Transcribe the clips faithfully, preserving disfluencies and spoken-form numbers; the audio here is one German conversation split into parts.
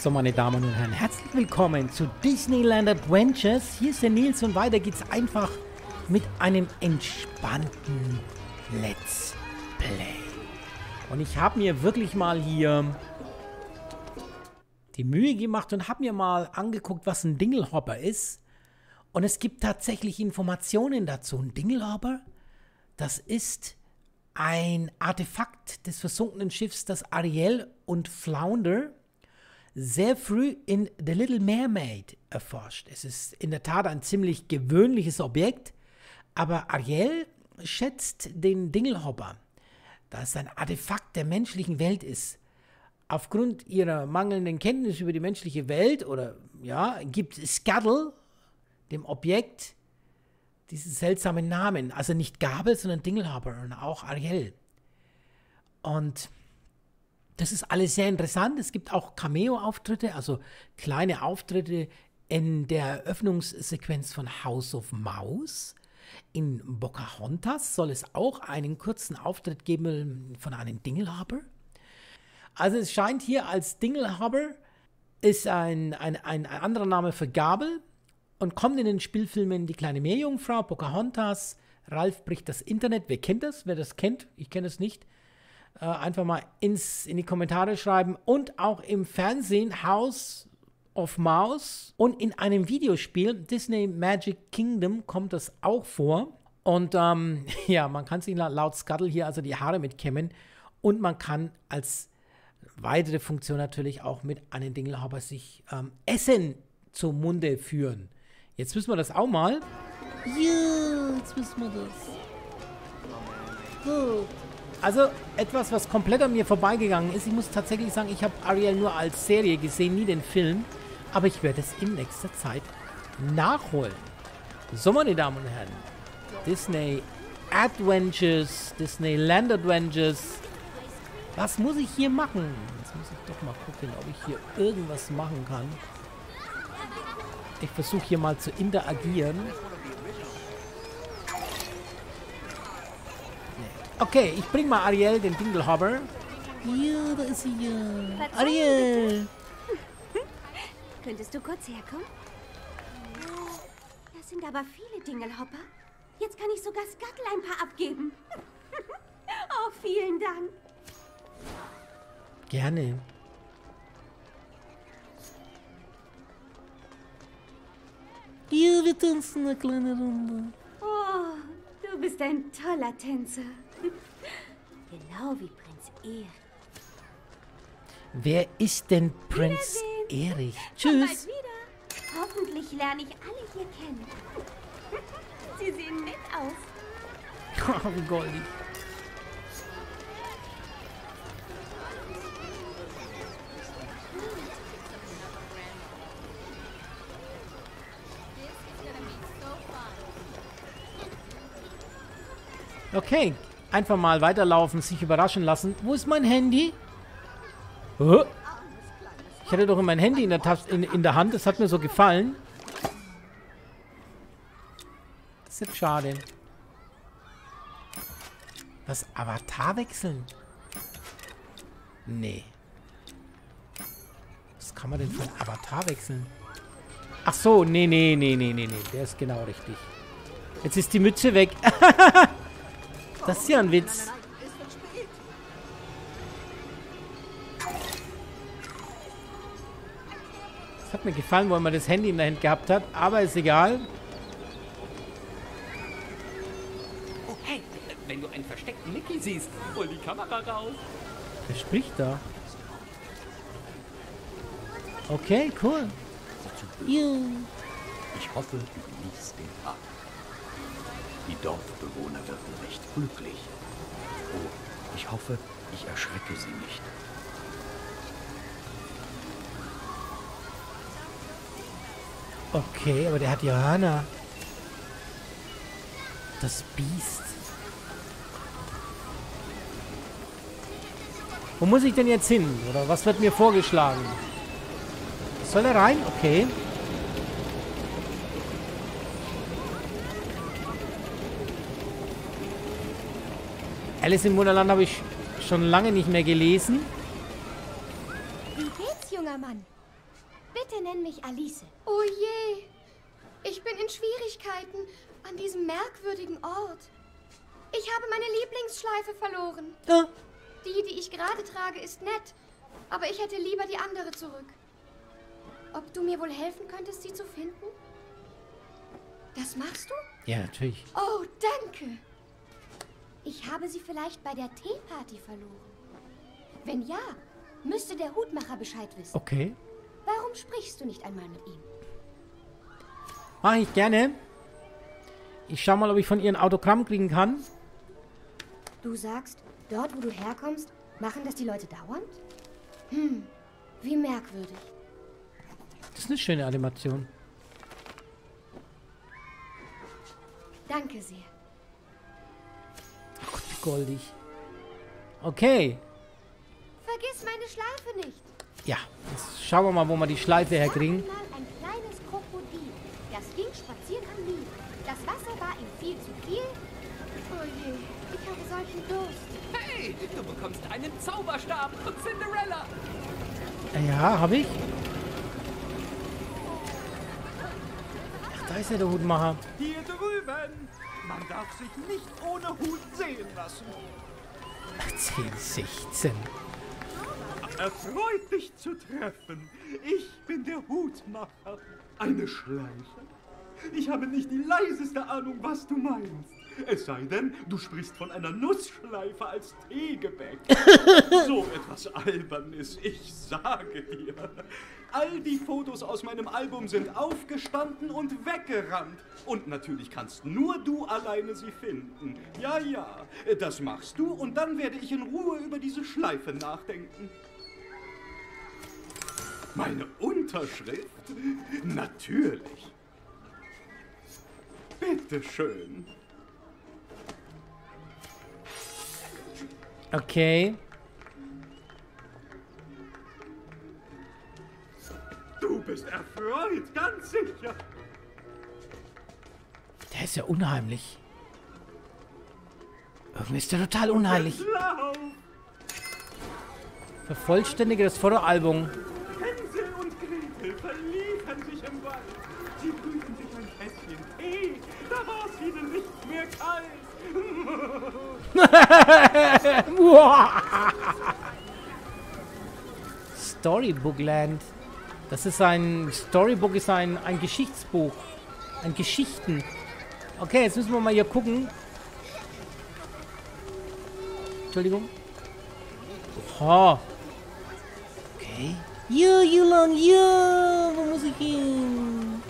So, meine Damen und Herren, herzlich willkommen zu Disneyland Adventures. Hier ist der Nils und weiter geht's einfach mit einem entspannten Let's Play. Und ich habe mir wirklich mal hier die Mühe gemacht und habe mir mal angeguckt, was ein Dinglehopper ist. Und es gibt tatsächlich Informationen dazu. Ein Dinglehopper, das ist ein Artefakt des versunkenen Schiffs, das Ariel und Flounder sehr früh in The Little Mermaid erforscht. Es ist in der Tat ein ziemlich gewöhnliches Objekt, aber Ariel schätzt den Dinglehopper, da es ein Artefakt der menschlichen Welt ist. Aufgrund ihrer mangelnden Kenntnis über die menschliche Welt oder ja, gibt Scuttle dem Objekt diesen seltsamen Namen, also nicht Gabel, sondern Dinglehopper und auch Ariel. Und das ist alles sehr interessant. Es gibt auch Cameo-Auftritte, also kleine Auftritte in der Eröffnungssequenz von House of Mouse. In Pocahontas soll es auch einen kurzen Auftritt geben von einem Dinglehopper. Also es scheint hier als Dinglehopper ist ein, ein, ein, ein anderer Name für Gabel und kommt in den Spielfilmen Die kleine Meerjungfrau, Pocahontas, Ralf bricht das Internet. Wer kennt das? Wer das kennt? Ich kenne es nicht. Einfach mal ins, in die Kommentare schreiben. Und auch im Fernsehen House of Mouse und in einem Videospiel Disney Magic Kingdom kommt das auch vor. Und ähm, ja, man kann sich laut Scuttle hier also die Haare mitkämmen. Und man kann als weitere Funktion natürlich auch mit einem Dinglehopper sich ähm, Essen zum Munde führen. Jetzt wissen wir das auch mal. Ja, jetzt wissen wir das. Gut. Also etwas, was komplett an mir vorbeigegangen ist. Ich muss tatsächlich sagen, ich habe Ariel nur als Serie gesehen, nie den Film. Aber ich werde es in nächster Zeit nachholen. So, meine Damen und Herren. Disney Adventures, Disneyland Adventures. Was muss ich hier machen? Jetzt muss ich doch mal gucken, ob ich hier irgendwas machen kann. Ich versuche hier mal zu interagieren. Okay, ich bring mal Ariel, den Dinglehopper. Ja, da ist sie ja. Ariel! Könntest du kurz herkommen? Das sind aber viele Dinglehopper. Jetzt kann ich sogar Scuttle ein paar abgeben. Oh, vielen Dank. Gerne. Ja, wir tanzen eine kleine Runde. Oh, du bist ein toller Tänzer. Genau wie Prinz Erich. Wer ist denn Prinz Erich? Tschüss. Hoffentlich lerne ich alle hier kennen. Sie sehen nett aus. Oh, wie goldig. Okay. Einfach mal weiterlaufen, sich überraschen lassen. Wo ist mein Handy? Oh. Ich hatte doch mein Handy in der, Tasche, in, in der Hand. Das hat mir so gefallen. Das ist jetzt schade. Was? Avatar wechseln? Nee. Was kann man denn für einen Avatar wechseln? Ach so, nee, nee, nee, nee, nee, nee. Der ist genau richtig. Jetzt ist die Mütze weg. Das ist ja ein Witz. Das hat mir gefallen, weil man das Handy in der Hand gehabt hat, aber ist egal. Oh, hey, wenn du einen versteckten Mickey siehst, hol die Kamera raus. Wer spricht da? Okay, cool. Ich hoffe, du liebst den Tag. Die Dorfbewohner werden recht glücklich. Oh, ich hoffe, ich erschrecke sie nicht. Okay, aber der hat Johanna. Das Biest. Wo muss ich denn jetzt hin? Oder was wird mir vorgeschlagen? Soll er rein? Okay. Alice im Wunderland habe ich schon lange nicht mehr gelesen. Wie geht's, junger Mann? Bitte nenn mich Alice. Oh je. Ich bin in Schwierigkeiten an diesem merkwürdigen Ort. Ich habe meine Lieblingsschleife verloren. Ja. Die, die ich gerade trage, ist nett. Aber ich hätte lieber die andere zurück. Ob du mir wohl helfen könntest, sie zu finden? Das machst du? Ja, natürlich. Oh, danke. Ich habe sie vielleicht bei der Teeparty verloren. Wenn ja, müsste der Hutmacher Bescheid wissen. Okay. Warum sprichst du nicht einmal mit ihm? Mach ich gerne. Ich schau mal, ob ich von ihr ein Autogramm kriegen kann. Du sagst, dort, wo du herkommst, machen das die Leute dauernd? Hm, wie merkwürdig. Das ist eine schöne Animation. Danke sehr. Ach, wie goldig. Okay. Vergiss meine Schleife nicht. Ja, jetzt schauen wir mal, wo wir die Schleife herkriegen. Da war einmal ein kleines Krokodil. Das ging spazieren am Nil. Das Wasser war ihm viel zu viel. Oh je, ich habe solchen Durst. Hey, du bekommst einen Zauberstab von Cinderella. Ja, habe ich. Ach, da ist ja der Hutmacher. Hier drüben. Man darf sich nicht ohne Hut sehen lassen. achtzehn, sechzehn. Er freut dich zu treffen. Ich bin der Hutmacher. Eine Schleife? Ich habe nicht die leiseste Ahnung, was du meinst. Es sei denn, du sprichst von einer Nussschleife als Teegebäck. So etwas Albernes, ich sage dir. All die Fotos aus meinem Album sind aufgestanden und weggerannt. Und natürlich kannst nur du alleine sie finden. Ja, ja, das machst du und dann werde ich in Ruhe über diese Schleife nachdenken. Meine Unterschrift? Natürlich. Bitte schön. Okay. Du bist erfreut, ganz sicher. Der ist ja unheimlich. Irgendwie ist der total unheimlich. Vervollständige das Fotoalbum. Hänsel und Gretel verliefen sich im Wald. Sie brüten sich ein Kästchen Tee. Da war es ihnen nicht mehr kalt. Storybook Land. Das ist ein Storybook, ist ein, ein Geschichtsbuch. Ein Geschichten. Okay, jetzt müssen wir mal hier gucken. Entschuldigung. Oha. Okay. Juh, juh, lang, juh. Wo muss ich hin?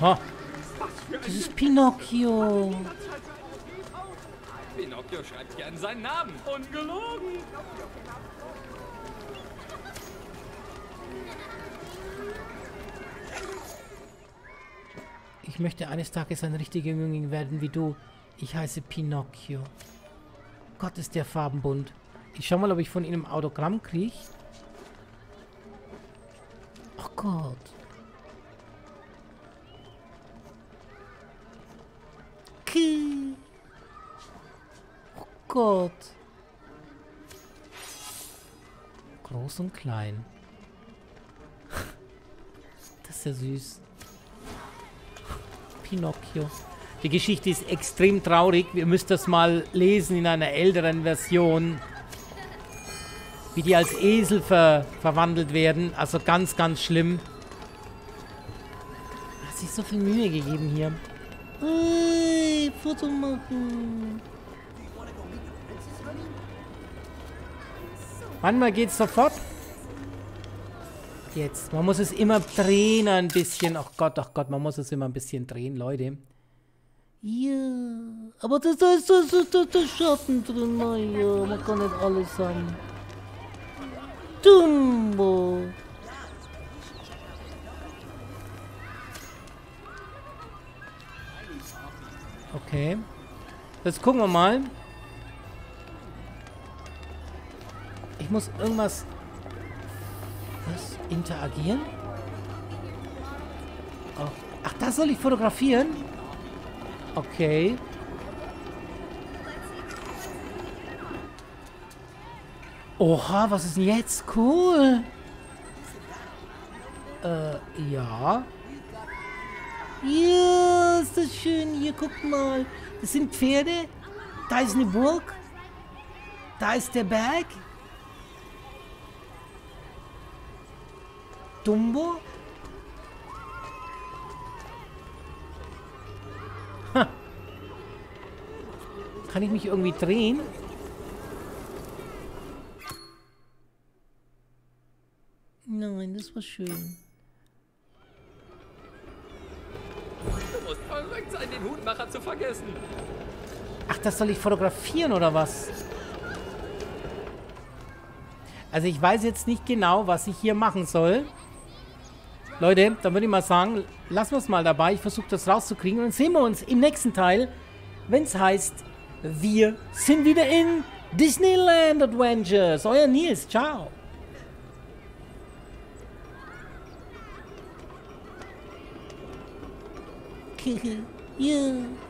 Ha. Das ist Pinocchio. Pinocchio schreibt gern seinen Namen. Ungelogen. Ich möchte eines Tages ein richtiger Jüngling werden wie du. Ich heiße Pinocchio. Gott, ist der farbenbunt. Ich schau mal, ob ich von ihm ein Autogramm kriege. Oh Gott. Oh Gott. Groß und klein. Das ist ja süß. Pinocchio. Die Geschichte ist extrem traurig. Ihr müsst das mal lesen in einer älteren Version. Wie die als Esel ver verwandelt werden. Also ganz, ganz schlimm. Hat sich so viel Mühe gegeben hier. Hey, Foto machen. Manchmal geht's sofort. Jetzt. Man muss es immer drehen ein bisschen. Ach Gott, ach Gott, man muss es immer ein bisschen drehen, Leute. Ja. Aber da ist, ist, ist, ist, ist, ist Schatten drin. Naja, man kann nicht alles haben. Dumbo. Okay. Jetzt gucken wir mal. Ich muss irgendwas... Was? Interagieren? Oh. Ach, das soll ich fotografieren? Okay. Oha, was ist denn jetzt? Cool. Äh, ja. Ja, ist das schön. Hier, guck mal. Das sind Pferde. Da ist eine Burg. Da ist der Berg. Dumbo. Ha. Kann ich mich irgendwie drehen? Nein, das war schön. Du musst verrückt sein, den Hutmacher zu vergessen. Ach, das soll ich fotografieren, oder was? Also ich weiß jetzt nicht genau, was ich hier machen soll. Leute, dann würde ich mal sagen, lassen wir es mal dabei. Ich versuche das rauszukriegen. Und dann sehen wir uns im nächsten Teil, wenn es heißt, wir sind wieder in Disneyland Adventures. Euer Nils, ciao. Yeah.